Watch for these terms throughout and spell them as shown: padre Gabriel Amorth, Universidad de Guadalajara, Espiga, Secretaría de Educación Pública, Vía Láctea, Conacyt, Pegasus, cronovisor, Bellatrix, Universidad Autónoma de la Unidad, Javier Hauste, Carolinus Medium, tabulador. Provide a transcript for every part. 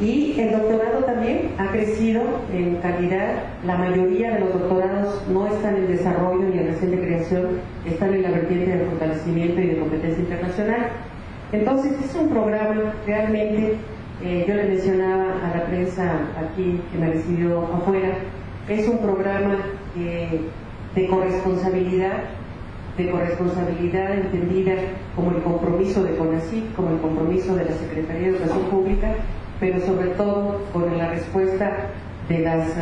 Y el doctorado también ha crecido en calidad. La mayoría de los doctorados no están en desarrollo ni en la de creación, están en la vertiente de fortalecimiento y de competencia internacional. Entonces es un programa realmente, yo le mencionaba a la prensa aquí que me recibió afuera, es un programa de corresponsabilidad entendida como el compromiso de Conacyt, como el compromiso de la Secretaría de Educación Pública, pero sobre todo con la respuesta de las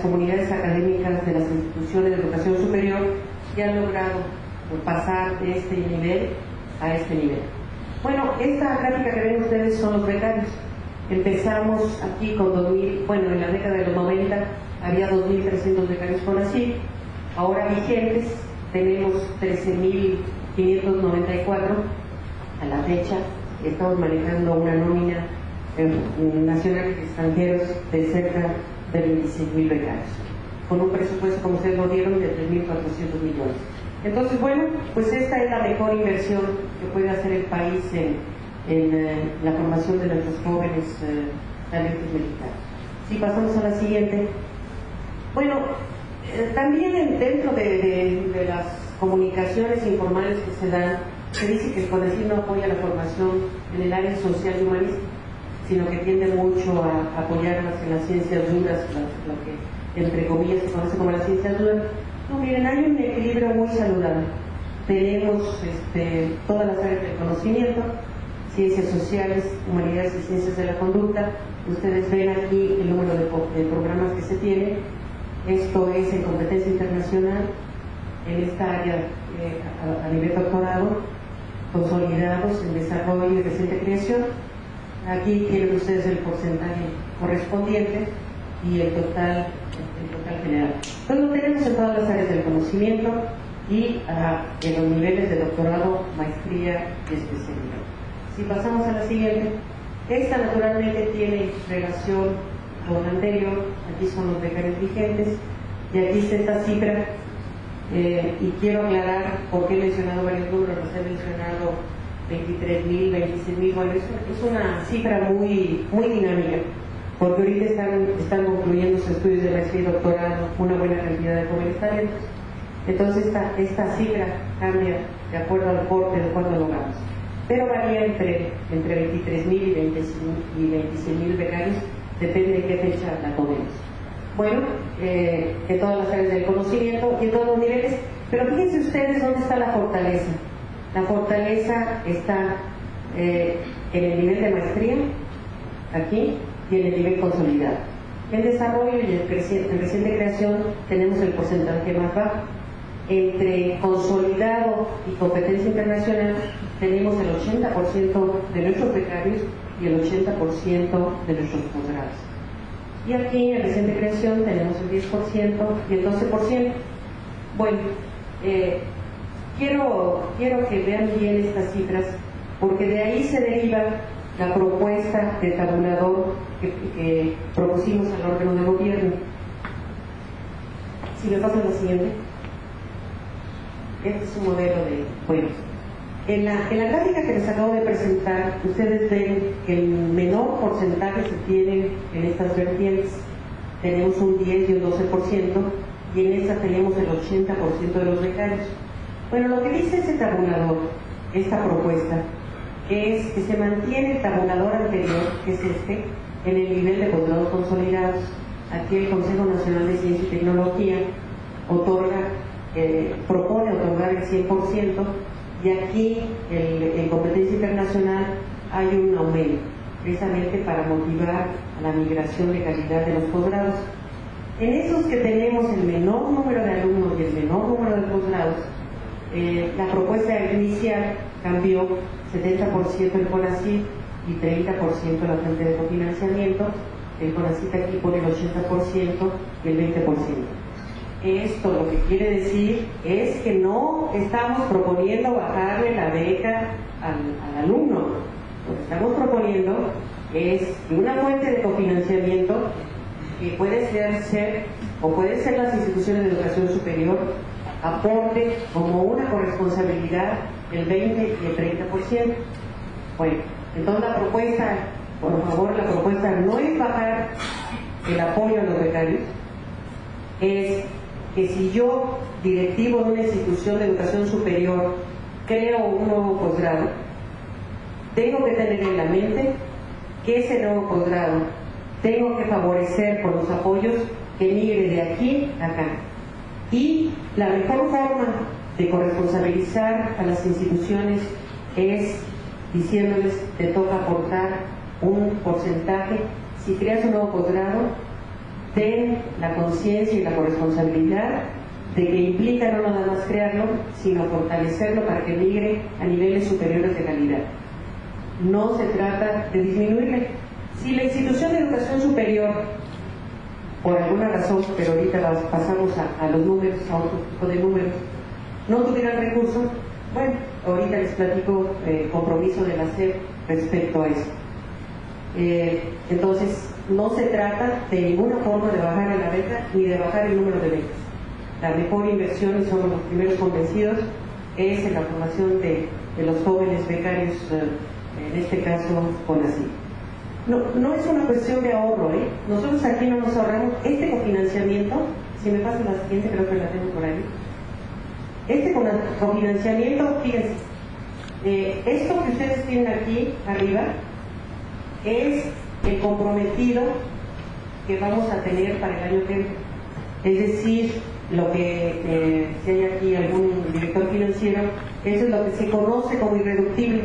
comunidades académicas, de las instituciones de educación superior, que han logrado pasar de este nivel a este nivel. Bueno, esta gráfica que ven ustedes son los becarios. Empezamos aquí con 2000, bueno, en la década de los 90 había 2.300 becarios Conacyt, ahora vigentes tenemos 13.594 a la fecha. Estamos manejando una nómina nacional y extranjeros de cerca de 26.000 becarios, con un presupuesto, como ustedes lo vieron, de 3.400 millones. Entonces, bueno, pues esta es la mejor inversión que puede hacer el país en la formación de nuestros jóvenes talentos mexicanos. Si pasamos a la siguiente. Bueno, también dentro de las comunicaciones informales que se dan, se dice que el Conacyt no apoya la formación en el área social y humanista, sino que tiende mucho a apoyarlas en las ciencias duras, lo que entre comillas se conoce como las ciencias duras. No, miren, hay un equilibrio muy saludable. Tenemos todas las áreas del conocimiento, ciencias sociales, humanidades y ciencias de la conducta. Ustedes ven aquí el número de programas que se tienen. Esto es en competencia internacional, en esta área a nivel doctorado, consolidados en desarrollo y reciente creación. Aquí tienen ustedes el porcentaje correspondiente y el total general. Entonces lo tenemos en todas las áreas del conocimiento y en los niveles de doctorado, maestría y especialidad. Si pasamos a la siguiente, esta naturalmente tiene relación con la anterior. Aquí son los becarios vigentes y aquí está esta cifra. Y quiero aclarar por qué he mencionado varios números, no he mencionado 23.000, 26.000, bueno, es una cifra muy, muy dinámica, porque ahorita están concluyendo sus estudios de maestría y doctorado una buena cantidad de jóvenes talentos. Entonces esta cifra cambia de acuerdo al corte, de acuerdo a los grados, pero varía entre 23.000 y 26.000 becarios, depende de qué fecha la comemos. Bueno, en todas las áreas del conocimiento y en todos los niveles, pero fíjense ustedes dónde está la fortaleza. La fortaleza está en el nivel de maestría, aquí, y en el nivel consolidado. En desarrollo y en reciente creación tenemos el porcentaje más bajo. Entre consolidado y competencia internacional tenemos el 80% de nuestros becarios y el 80% de nuestros posgrados. Y aquí en reciente creación tenemos el 10% y el 12%. Bueno, quiero que vean bien estas cifras, porque de ahí se deriva la propuesta de tabulador que propusimos al órgano de gobierno. Si me pasan la siguiente. Este es un modelo de... Bueno, en la gráfica que les acabo de presentar, ustedes ven que el menor porcentaje se tiene en estas vertientes. Tenemos un 10 y un 12%, y en esta tenemos el 80% de los becarios. Bueno, lo que dice ese tabulador, esta propuesta, es que se mantiene el tabulador anterior, que es este, en el nivel de posgrados consolidados. Aquí el Consejo Nacional de Ciencia y Tecnología propone otorgar el 100%, y aquí en competencia internacional hay un aumento, precisamente para motivar a la migración de calidad de los posgrados. En esos que tenemos el menor número de alumnos y el menor número de posgrados, la propuesta inicial cambió 70% el Conacyt y 30% la fuente de cofinanciamiento. El Conacyt aquí pone el 80% y el 20%. Esto lo que quiere decir es que no estamos proponiendo bajarle la beca al alumno. Lo que estamos proponiendo es que una fuente de cofinanciamiento que pueden ser las instituciones de educación superior aporte como una corresponsabilidad el 20 y el 30%. Bueno, Entonces la propuesta, por favor, la propuesta no es bajar el apoyo a los becarios, es que si yo, directivo de una institución de educación superior, creo un nuevo posgrado, tengo que tener en la mente que ese nuevo posgrado tengo que favorecer con los apoyos que migre de aquí a acá. Y la mejor forma de corresponsabilizar a las instituciones es diciéndoles te toca aportar un porcentaje. Si creas un nuevo posgrado, ten la conciencia y la corresponsabilidad de que implica no nada más crearlo, sino fortalecerlo para que migre a niveles superiores de calidad. No se trata de disminuirle. Si la institución de educación superior, por alguna razón, pero ahorita pasamos a los números, a otro tipo de números, no tuvieran recursos, bueno, ahorita les platico el compromiso de la SEP respecto a eso. Entonces, no se trata de ninguna forma de bajar la beca ni de bajar el número de becas. La mejor inversión, y somos los primeros convencidos, es en la formación de los jóvenes becarios, en este caso Conacyt. No es una cuestión de ahorro, ¿eh? Nosotros aquí no nos ahorramos este cofinanciamiento. Si me pasa la siguiente, creo que la tengo por ahí. Este cofinanciamiento, fíjense, esto que ustedes tienen aquí arriba es el comprometido que vamos a tener para el año que viene. Es decir, lo que, si hay aquí algún director financiero, eso es lo que se conoce como irreductible.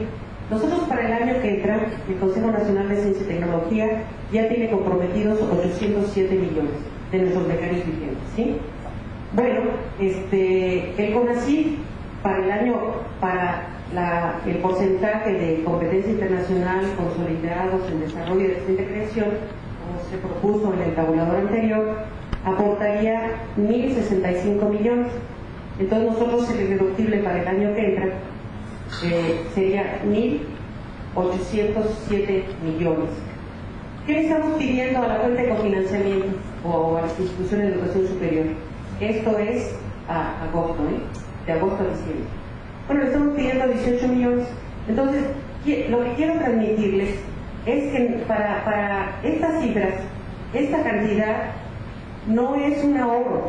Nosotros para el año que entra, el Consejo Nacional de Ciencia y Tecnología ya tiene comprometidos 807 millones de nuestros becarios vigentes, ¿sí? Bueno, el Conacyt para el año, para el porcentaje de competencia internacional consolidados en desarrollo y reciente creación, como se propuso en el tabulador anterior, aportaría 1.065 millones. Entonces nosotros el irreductible para el año que entra sería 1.807 millones. ¿Qué le estamos pidiendo a la fuente de cofinanciamiento o a las instituciones de educación superior? Esto es a agosto, de agosto a diciembre. Bueno, le estamos pidiendo 18 millones. Entonces, lo que quiero transmitirles es que para estas cifras, esta cantidad no es un ahorro.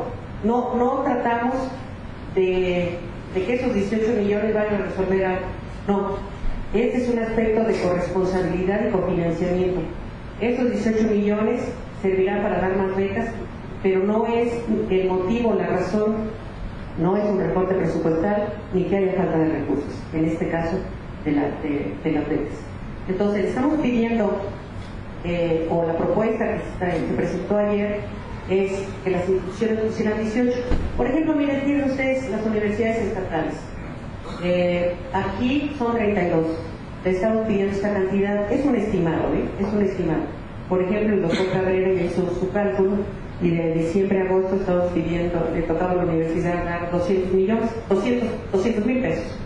No tratamos de que esos 18 millones vayan a resolver algo. No, este es un aspecto de corresponsabilidad y cofinanciamiento. Esos 18 millones servirán para dar más becas, pero no es el motivo, la razón, no es un recorte presupuestal ni que haya falta de recursos, en este caso de las becas. Entonces, estamos pidiendo, o la propuesta que presentó ayer, es que las instituciones pusieran 18. Por ejemplo, miren, tienen ustedes las universidades estatales. Aquí son 32. Le estamos pidiendo esta cantidad. Es un estimado, es un estimado. Por ejemplo, el doctor Cabrera ya hizo su cálculo y de diciembre a agosto estamos pidiendo, le tocaba a la universidad dar 200 mil pesos. 200 mil pesos.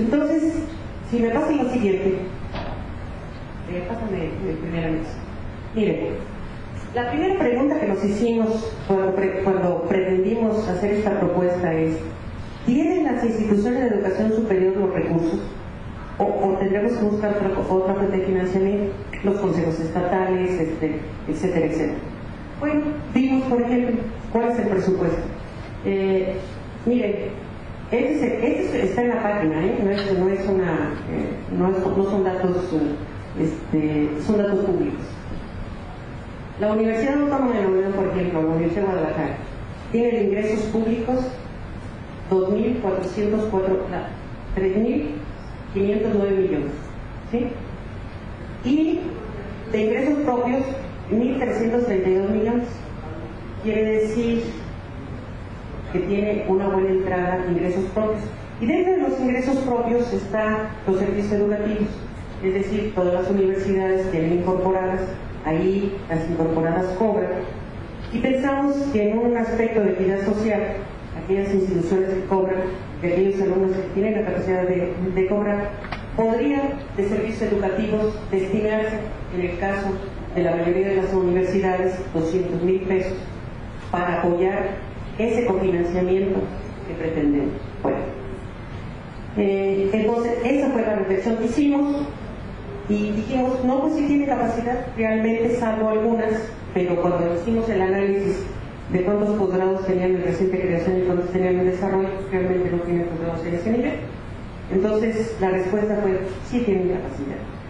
Entonces, si me pasa lo siguiente, pásame el primer mes. Miren. La primera pregunta que nos hicimos cuando pretendimos hacer esta propuesta es: ¿tienen las instituciones de educación superior los recursos? ¿O tendremos que buscar otra fuente de financiamiento? Los consejos estatales, etcétera, etcétera. Bueno, vimos, por ejemplo, cuál es el presupuesto. Miren, este está en la página, no son datos, son datos públicos. La Universidad Autónoma de la Unidad, por ejemplo, la Universidad de Guadalajara, tiene ingresos públicos 3.509 millones, ¿sí? Y de ingresos propios 1.332 millones. Quiere decir que tiene una buena entrada de ingresos propios. Y dentro de los ingresos propios están los servicios educativos, es decir, todas las universidades tienen incorporadas. Ahí las incorporadas cobran, y pensamos que en un aspecto de equidad social, aquellas instituciones que cobran, de aquellos alumnos que tienen la capacidad de cobrar, podrían de servicios educativos destinarse, en el caso de la mayoría de las universidades, 200 mil pesos para apoyar ese cofinanciamiento que pretendemos. Bueno, Entonces, esa fue la reflexión que hicimos y dijimos, no, pues sí tiene capacidad realmente, salvo algunas, pero cuando hicimos el análisis de cuántos posgrados tenían en reciente creación y cuántos tenían en desarrollo, realmente no tiene posgrados en ese nivel. Entonces, la respuesta fue, sí tienen capacidad.